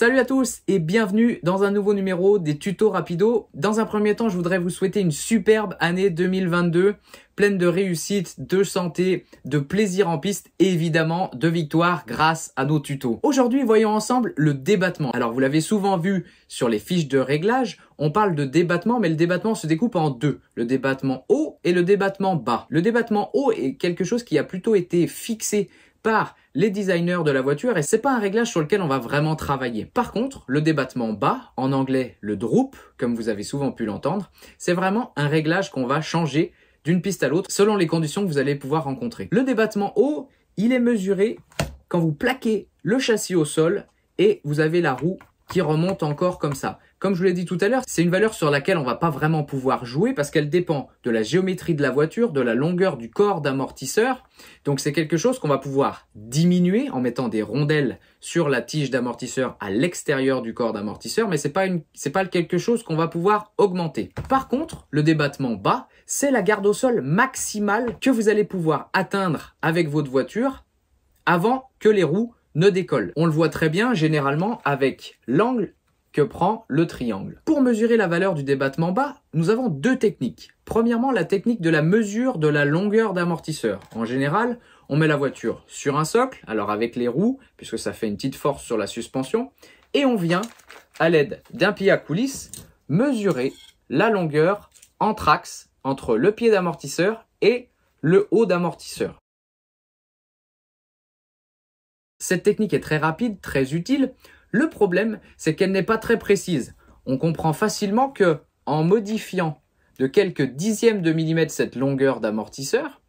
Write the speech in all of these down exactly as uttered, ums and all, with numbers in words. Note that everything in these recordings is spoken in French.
Salut à tous et bienvenue dans un nouveau numéro des tutos rapido. Dans un premier temps, je voudrais vous souhaiter une superbe année deux mille vingt-deux, pleine de réussite, de santé, de plaisir en piste et évidemment de victoire grâce à nos tutos. Aujourd'hui, voyons ensemble le débattement. Alors, vous l'avez souvent vu sur les fiches de réglage, on parle de débattement, mais le débattement se découpe en deux, le débattement haut et le débattement bas. Le débattement haut est quelque chose qui a plutôt été fixé par les designers de la voiture et c'est pas un réglage sur lequel on va vraiment travailler. Par contre, le débattement bas, en anglais le droop, comme vous avez souvent pu l'entendre, c'est vraiment un réglage qu'on va changer d'une piste à l'autre selon les conditions que vous allez pouvoir rencontrer. Le débattement haut, il est mesuré quand vous plaquez le châssis au sol et vous avez la roue qui remonte encore comme ça. Comme je vous l'ai dit tout à l'heure, c'est une valeur sur laquelle on va pas vraiment pouvoir jouer parce qu'elle dépend de la géométrie de la voiture, de la longueur du corps d'amortisseur. Donc c'est quelque chose qu'on va pouvoir diminuer en mettant des rondelles sur la tige d'amortisseur à l'extérieur du corps d'amortisseur, mais c'est pas une, c'est pas quelque chose qu'on va pouvoir augmenter. Par contre, le débattement bas, c'est la garde au sol maximale que vous allez pouvoir atteindre avec votre voiture avant que les roues ne décollent. On le voit très bien généralement avec l'angle que prend le triangle. Pour mesurer la valeur du débattement bas, nous avons deux techniques. Premièrement, la technique de la mesure de la longueur d'amortisseur. En général, on met la voiture sur un socle, alors avec les roues, puisque ça fait une petite force sur la suspension, et on vient, à l'aide d'un pied à coulisse, mesurer la longueur entre axes, entre le pied d'amortisseur et le haut d'amortisseur. Cette technique est très rapide, très utile. Le problème, c'est qu'elle n'est pas très précise. On comprend facilement que, en modifiant de quelques dixièmes de millimètre cette longueur d'amortisseur,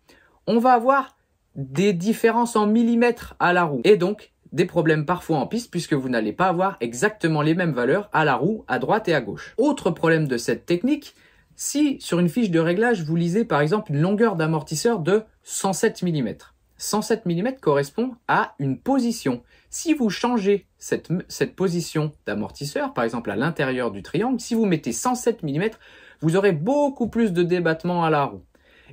on va avoir des différences en millimètres à la roue. Et donc, des problèmes parfois en piste puisque vous n'allez pas avoir exactement les mêmes valeurs à la roue, à droite et à gauche. Autre problème de cette technique, si sur une fiche de réglage, vous lisez par exemple une longueur d'amortisseur de cent sept millimètres. cent sept millimètres correspond à une position. Si vous changez cette, cette position d'amortisseur, par exemple à l'intérieur du triangle, si vous mettez cent sept millimètres, vous aurez beaucoup plus de débattement à la roue.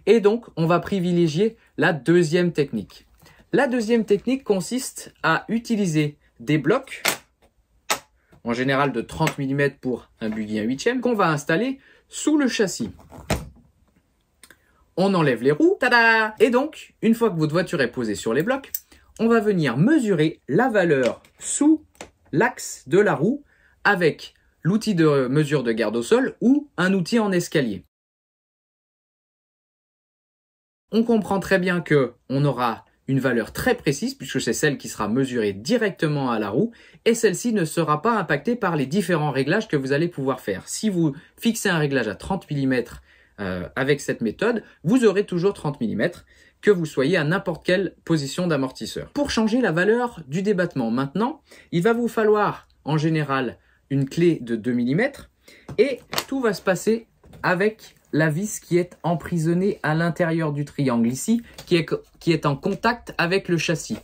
Et donc, on va privilégier la deuxième technique. La deuxième technique consiste à utiliser des blocs, en général de trente millimètres pour un buggy un huitième, qu'on va installer sous le châssis. On enlève les roues, tada! Et donc, une fois que votre voiture est posée sur les blocs, on va venir mesurer la valeur sous l'axe de la roue avec l'outil de mesure de garde au sol ou un outil en escalier. On comprend très bien qu'on aura une valeur très précise puisque c'est celle qui sera mesurée directement à la roue et celle-ci ne sera pas impactée par les différents réglages que vous allez pouvoir faire. Si vous fixez un réglage à trente millimètres, Euh, avec cette méthode, vous aurez toujours trente millimètres, que vous soyez à n'importe quelle position d'amortisseur. Pour changer la valeur du débattement maintenant, il va vous falloir en général une clé de deux millimètres et tout va se passer avec la vis qui est emprisonnée à l'intérieur du triangle ici, qui est, qui est en contact avec le châssis.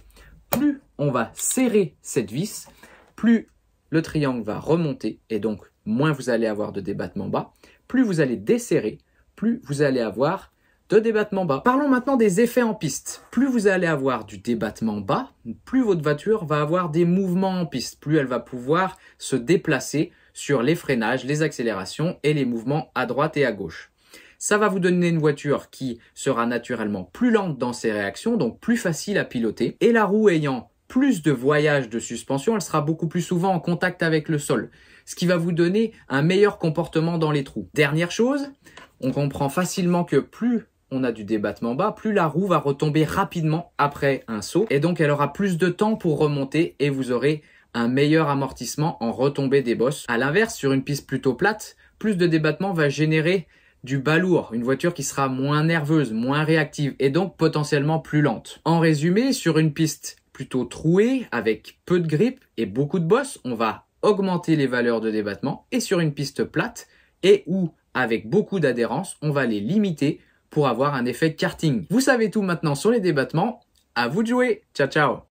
Plus on va serrer cette vis, plus le triangle va remonter et donc moins vous allez avoir de débattement bas, plus vous allez desserrer, plus vous allez avoir de débattement bas. Parlons maintenant des effets en piste. Plus vous allez avoir du débattement bas, plus votre voiture va avoir des mouvements en piste, plus elle va pouvoir se déplacer sur les freinages, les accélérations et les mouvements à droite et à gauche. Ça va vous donner une voiture qui sera naturellement plus lente dans ses réactions, donc plus facile à piloter. Et la roue ayant plus de voyage de suspension, elle sera beaucoup plus souvent en contact avec le sol, ce qui va vous donner un meilleur comportement dans les trous. Dernière chose, on comprend facilement que plus on a du débattement bas, plus la roue va retomber rapidement après un saut et donc elle aura plus de temps pour remonter et vous aurez un meilleur amortissement en retombée des bosses. À l'inverse, sur une piste plutôt plate, plus de débattement va générer du balourd, une voiture qui sera moins nerveuse, moins réactive et donc potentiellement plus lente. En résumé, sur une piste plutôt trouée, avec peu de grippe et beaucoup de bosses, on va augmenter les valeurs de débattement et sur une piste plate et où avec beaucoup d'adhérence, on va les limiter pour avoir un effet karting. Vous savez tout maintenant sur les débattements, à vous de jouer, ciao ciao!